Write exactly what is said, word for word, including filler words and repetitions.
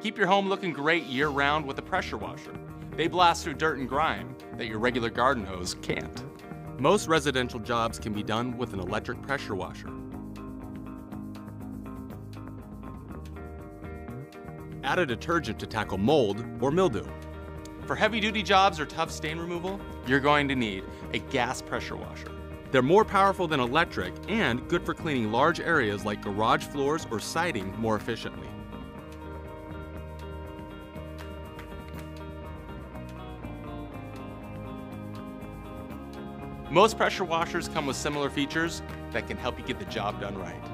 Keep your home looking great year-round with a pressure washer. They blast through dirt and grime that your regular garden hose can't. Most residential jobs can be done with an electric pressure washer. Add a detergent to tackle mold or mildew. For heavy-duty jobs or tough stain removal, you're going to need a gas pressure washer. They're more powerful than electric and good for cleaning large areas like garage floors or siding more efficiently. Most pressure washers come with similar features that can help you get the job done right.